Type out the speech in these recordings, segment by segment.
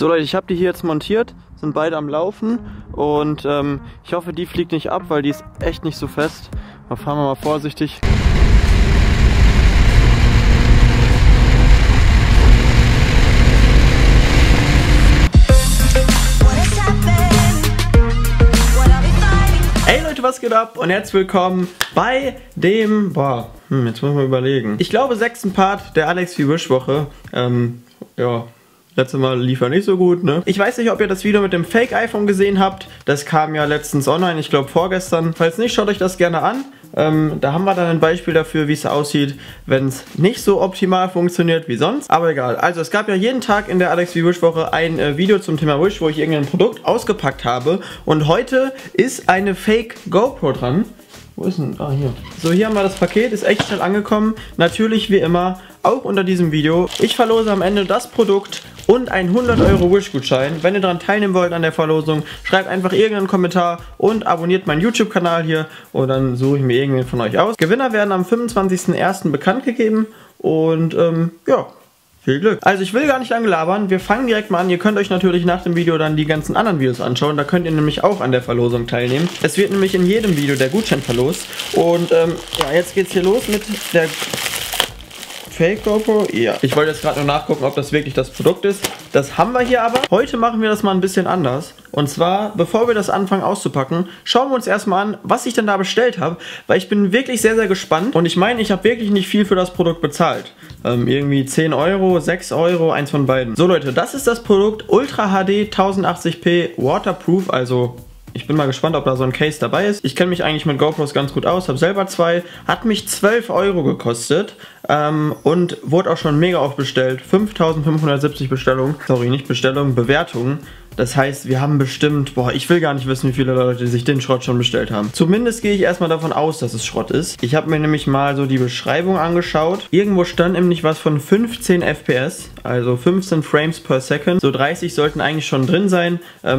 So Leute, ich habe die hier jetzt montiert, sind beide am Laufen und ich hoffe, die fliegt nicht ab, weil die ist echt nicht so fest. Da fahren wir mal vorsichtig. Was geht ab und herzlich willkommen bei dem, jetzt muss ich mal überlegen, ich glaube 6. Part der Alex-V-Wish-Woche. Ja, letztes Mal lief er nicht so gut, ne? Ich weiß nicht, ob ihr das Video mit dem Fake-iPhone gesehen habt, das kam ja letztens online, ich glaube vorgestern. Falls nicht, schaut euch das gerne an, da haben wir dann ein Beispiel dafür, wie es aussieht, wenn es nicht so optimal funktioniert wie sonst, aber egal. Also es gab ja jeden Tag in der Alex-V-Wish-Woche ein Video zum Thema Wish, wo ich irgendein Produkt ausgepackt habe und heute ist eine Fake-GoPro dran. Wo ist denn? Ah, hier. So, hier haben wir das Paket, ist echt schnell angekommen. Natürlich wie immer, auch unter diesem Video. Ich verlose am Ende das Produkt und einen 100 € Wish-Gutschein. Wenn ihr daran teilnehmen wollt an der Verlosung, schreibt einfach irgendeinen Kommentar und abonniert meinen YouTube-Kanal hier und dann suche ich mir irgendwen von euch aus. Gewinner werden am 25.01. bekannt gegeben und ja. Viel Glück. Also ich will gar nicht lange labern, wir fangen direkt mal an. Ihr könnt euch natürlich nach dem Video dann die ganzen anderen Videos anschauen, da könnt ihr nämlich auch an der Verlosung teilnehmen. Es wird nämlich in jedem Video der Gutschein verlost. Und ja, jetzt geht's hier los mit der Fake GoPro. Ja, ich wollte jetzt gerade nur nachgucken, ob das wirklich das Produkt ist. Das haben wir hier aber. Heute machen wir das mal ein bisschen anders. Und zwar, bevor wir das anfangen auszupacken, schauen wir uns erstmal an, was ich denn da bestellt habe, weil ich bin wirklich sehr, sehr gespannt und ich meine, ich habe wirklich nicht viel für das Produkt bezahlt. Irgendwie 10 Euro, 6 Euro, eins von beiden. So Leute, das ist das Produkt Ultra HD 1080p Waterproof, also ich bin mal gespannt, ob da so ein Case dabei ist. Ich kenne mich eigentlich mit GoPros ganz gut aus, habe selber zwei, hat mich 12 € gekostet und wurde auch schon mega oft bestellt, 5570 Bestellungen, sorry, nicht Bestellungen, Bewertungen. Das heißt, wir haben bestimmt, ich will gar nicht wissen, wie viele Leute sich den Schrott schon bestellt haben. Zumindest gehe ich erstmal davon aus, dass es Schrott ist. Ich habe mir nämlich mal so die Beschreibung angeschaut. Irgendwo stand nämlich was von 15 FPS, also 15 Frames per Second. So 30 sollten eigentlich schon drin sein.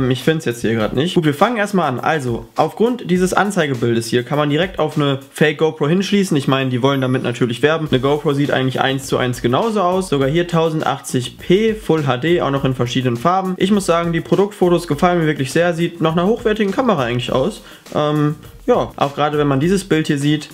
Ich finde es jetzt hier gerade nicht. Gut, wir fangen erstmal an. Also, aufgrund dieses Anzeigebildes hier kann man direkt auf eine Fake GoPro hinschließen. Ich meine, die wollen damit natürlich werben. Eine GoPro sieht eigentlich 1:1 genauso aus. Sogar hier 1080p, Full HD, auch noch in verschiedenen Farben. Ich muss sagen, die Produktfotos gefallen mir wirklich sehr, sieht nach einer hochwertigen Kamera eigentlich aus. Ja, auch gerade wenn man dieses Bild hier sieht.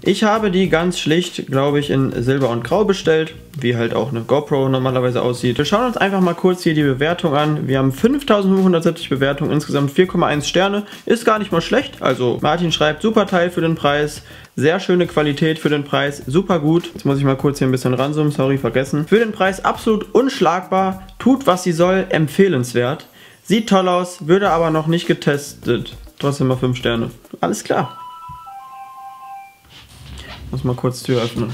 Ich habe die ganz schlicht, glaube ich, in Silber und Grau bestellt, wie halt auch eine GoPro normalerweise aussieht. Wir schauen uns einfach mal kurz hier die Bewertung an. Wir haben 5570 Bewertungen, insgesamt 4,1 Sterne. Ist gar nicht mal schlecht. Also Martin schreibt, super Teil für den Preis, sehr schöne Qualität für den Preis, super gut. Jetzt muss ich mal kurz hier ein bisschen ranzoomen, sorry, vergessen. Für den Preis absolut unschlagbar, tut was sie soll, empfehlenswert. Sieht toll aus, würde aber noch nicht getestet. Trotzdem mal 5 Sterne. Alles klar. Muss mal kurz Tür öffnen.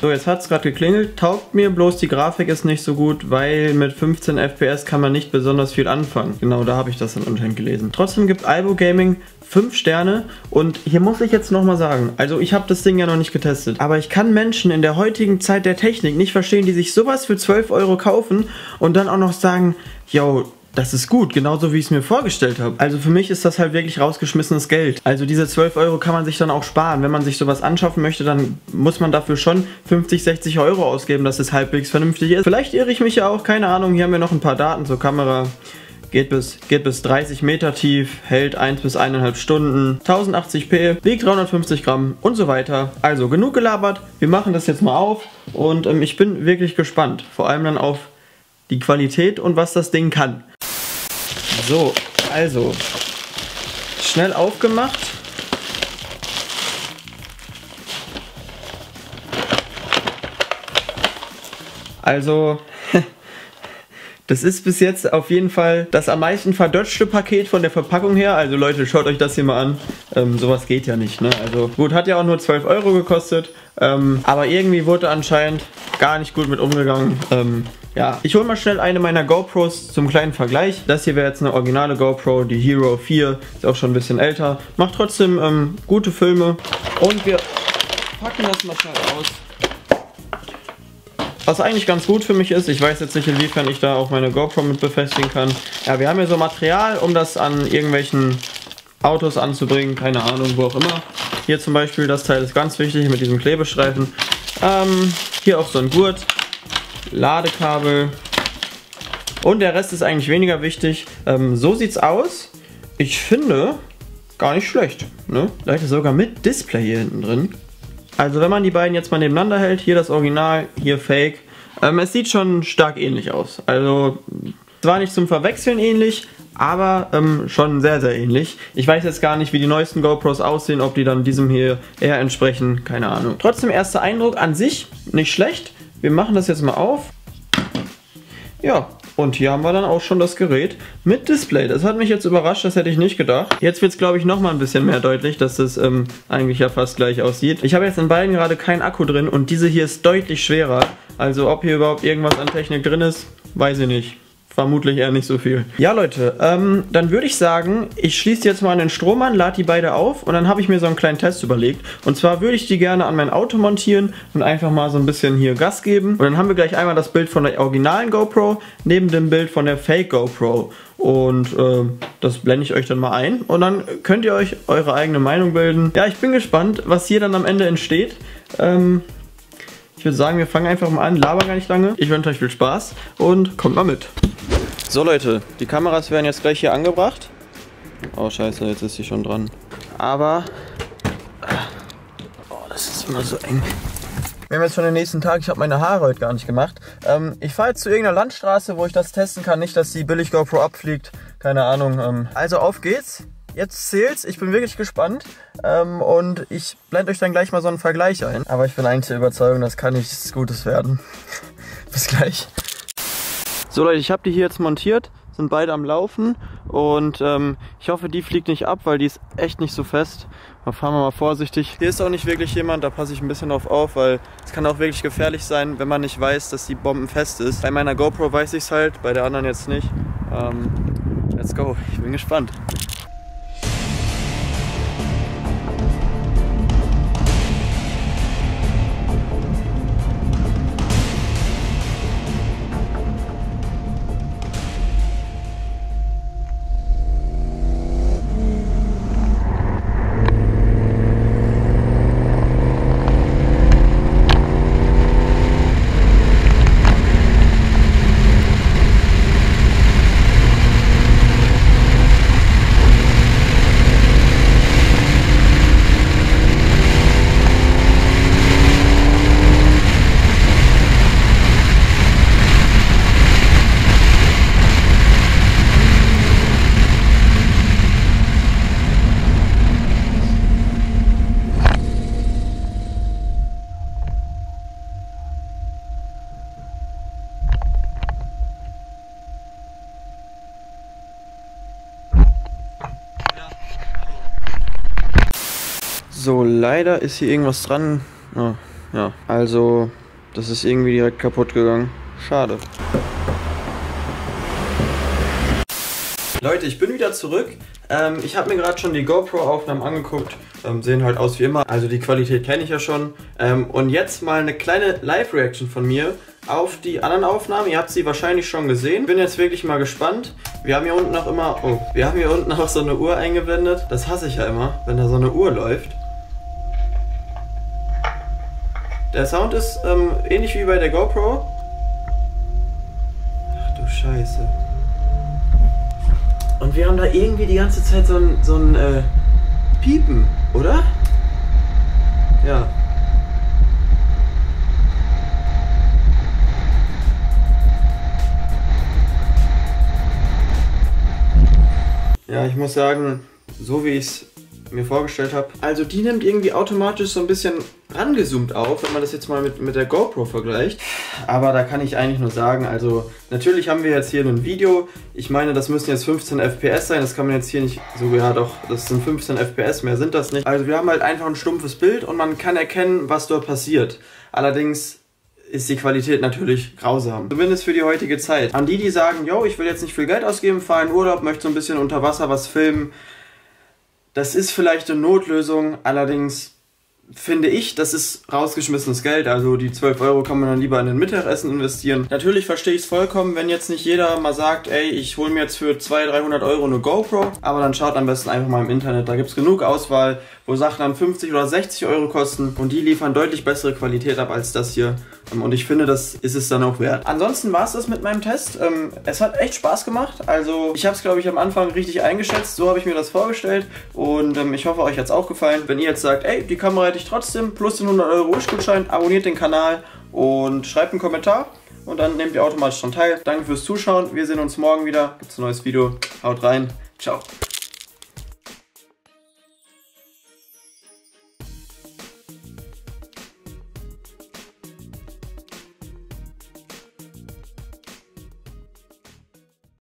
So, jetzt hat es gerade geklingelt. Taugt mir, bloß die Grafik ist nicht so gut, weil mit 15 FPS kann man nicht besonders viel anfangen. Genau, da habe ich das dann anscheinend gelesen. Trotzdem gibt Albo Gaming 5 Sterne und hier muss ich jetzt nochmal sagen, also ich habe das Ding ja noch nicht getestet, aber ich kann Menschen in der heutigen Zeit der Technik nicht verstehen, die sich sowas für 12 € kaufen und dann auch noch sagen, yo, das ist gut, genauso wie ich es mir vorgestellt habe. Also für mich ist das halt wirklich rausgeschmissenes Geld. Also diese 12 € kann man sich dann auch sparen. Wenn man sich sowas anschaffen möchte, dann muss man dafür schon 50, 60 € ausgeben, dass es halbwegs vernünftig ist. Vielleicht irre ich mich ja auch, keine Ahnung. Hier haben wir noch ein paar Daten zur Kamera. Geht bis 30 Meter tief, hält 1 bis 1,5 Stunden, 1080p, wiegt 350 Gramm und so weiter. Also genug gelabert, wir machen das jetzt mal auf und ich bin wirklich gespannt. Vor allem dann auf die Qualität und was das Ding kann. So, also, schnell aufgemacht. Also, das ist bis jetzt auf jeden Fall das am meisten verdutschte Paket von der Verpackung her. Also Leute, schaut euch das hier mal an. Sowas geht ja nicht, ne? Also gut, hat ja auch nur 12 € gekostet. Aber irgendwie wurde anscheinend gar nicht gut mit umgegangen. Ja, ich hole mal schnell eine meiner GoPros zum kleinen Vergleich. Das hier wäre jetzt eine originale GoPro, die Hero 4, ist auch schon ein bisschen älter. Macht trotzdem gute Filme und wir packen das mal schnell aus. Was eigentlich ganz gut für mich ist, ich weiß jetzt nicht, inwiefern ich da auch meine GoPro mit befestigen kann. Ja, wir haben hier so Material, um das an irgendwelchen Autos anzubringen, keine Ahnung, wo auch immer. Hier zum Beispiel, das Teil ist ganz wichtig mit diesem Klebestreifen. Hier auch so ein Gurt. Ladekabel Und der Rest ist eigentlich weniger wichtig. So sieht's aus. Ich finde, gar nicht schlecht. Ne? Leute, sogar mit Display hier hinten drin. Also wenn man die beiden jetzt mal nebeneinander hält, hier das Original, hier Fake. Es sieht schon stark ähnlich aus. Also zwar nicht zum Verwechseln ähnlich, aber schon sehr, sehr ähnlich. Ich weiß jetzt gar nicht, wie die neuesten GoPros aussehen, ob die dann diesem hier eher entsprechen, keine Ahnung. Trotzdem, erster Eindruck an sich, nicht schlecht. Wir machen das jetzt mal auf. Ja, und hier haben wir dann auch schon das Gerät mit Display. Das hat mich jetzt überrascht, das hätte ich nicht gedacht. Jetzt wird es, glaube ich, nochmal ein bisschen mehr deutlich, dass das eigentlich ja fast gleich aussieht. Ich habe jetzt in beiden gerade keinen Akku drin und diese hier ist deutlich schwerer. Also ob hier überhaupt irgendwas an Technik drin ist, weiß ich nicht. Vermutlich eher nicht so viel. Ja, Leute, dann würde ich sagen, ich schließe jetzt mal den Strom an, lade die beide auf und dann habe ich mir so einen kleinen Test überlegt. Und zwar würde ich die gerne an mein Auto montieren und einfach mal so ein bisschen hier Gas geben. Und dann haben wir gleich einmal das Bild von der originalen GoPro neben dem Bild von der Fake GoPro. Und das blende ich euch dann mal ein. Und dann könnt ihr euch eure eigene Meinung bilden. Ja, ich bin gespannt, was hier dann am Ende entsteht. Ich würde sagen, wir fangen einfach mal an, labern gar nicht lange. Ich wünsche euch viel Spaß und kommt mal mit. So Leute, die Kameras werden jetzt gleich hier angebracht. Oh scheiße, jetzt ist sie schon dran. Aber, oh, das ist immer so eng. Wir haben jetzt schon den nächsten Tag, ich habe meine Haare heute gar nicht gemacht. Ich fahre jetzt zu irgendeiner Landstraße, wo ich das testen kann. Nicht, dass die billig GoPro abfliegt, keine Ahnung. Also auf geht's. Jetzt zählt's, ich bin wirklich gespannt und ich blende euch dann gleich mal so einen Vergleich ein. Aber ich bin eigentlich der Überzeugung, das kann nichts Gutes werden. Bis gleich. So Leute, ich habe die hier jetzt montiert, sind beide am Laufen und ich hoffe, die fliegt nicht ab, weil die ist echt nicht so fest. Dann fahren wir mal vorsichtig. Hier ist auch nicht wirklich jemand, da passe ich ein bisschen drauf auf, weil es kann auch wirklich gefährlich sein, wenn man nicht weiß, dass die bombenfest ist. Bei meiner GoPro weiß ich es halt, bei der anderen jetzt nicht. Let's go, ich bin gespannt. So, leider ist hier irgendwas dran. Oh, ja, also das ist irgendwie direkt kaputt gegangen. Schade. Leute, ich bin wieder zurück. Ich habe mir gerade schon die GoPro-Aufnahmen angeguckt. Sehen halt aus wie immer. Also die Qualität kenne ich ja schon. Und jetzt mal eine kleine Live-Reaction von mir auf die anderen Aufnahmen. Ihr habt sie wahrscheinlich schon gesehen. Bin jetzt wirklich mal gespannt. Wir haben hier unten auch immer... Oh, wir haben hier unten auch so eine Uhr eingeblendet. Das hasse ich ja immer, wenn da so eine Uhr läuft. Der Sound ist ähnlich wie bei der GoPro. Ach du Scheiße. Und wir haben da irgendwie die ganze Zeit so ein Piepen, oder? Ja. Ja, ich muss sagen, so wie ich es mir vorgestellt habe. Also die nimmt irgendwie automatisch so ein bisschen rangezoomt auf, wenn man das jetzt mal mit der GoPro vergleicht. Aber da kann ich eigentlich nur sagen, also natürlich haben wir jetzt hier ein Video. Ich meine, das müssen jetzt 15 FPS sein, das kann man jetzt hier nicht, so ja doch, das sind 15 FPS, mehr sind das nicht. Also wir haben halt einfach ein stumpfes Bild und man kann erkennen, was dort passiert. Allerdings ist die Qualität natürlich grausam. Zumindest für die heutige Zeit. An die sagen, yo, ich will jetzt nicht viel Geld ausgeben, fahre in Urlaub, möchte so ein bisschen unter Wasser was filmen. Das ist vielleicht eine Notlösung, allerdings finde ich, das ist rausgeschmissenes Geld. Also die 12 Euro kann man dann lieber in ein Mittagessen investieren. Natürlich verstehe ich es vollkommen, wenn jetzt nicht jeder mal sagt, ey, ich hole mir jetzt für 200-300 Euro eine GoPro. Aber dann schaut am besten einfach mal im Internet. Da gibt es genug Auswahl, wo Sachen dann 50 oder 60 Euro kosten. Und die liefern deutlich bessere Qualität ab als das hier. Und ich finde, das ist es dann auch wert. Ansonsten war es das mit meinem Test. Es hat echt Spaß gemacht. Also ich habe es, glaube ich, am Anfang richtig eingeschätzt. So habe ich mir das vorgestellt. Und ich hoffe, euch hat es auch gefallen. Wenn ihr jetzt sagt, ey, die Kamera hätte ich trotzdem, plus den 100-Euro-Wish-Gutschein, abonniert den Kanal und schreibt einen Kommentar. Und dann nehmt ihr automatisch daran teil. Danke fürs Zuschauen. Wir sehen uns morgen wieder. Gibt's ein neues Video. Haut rein. Ciao.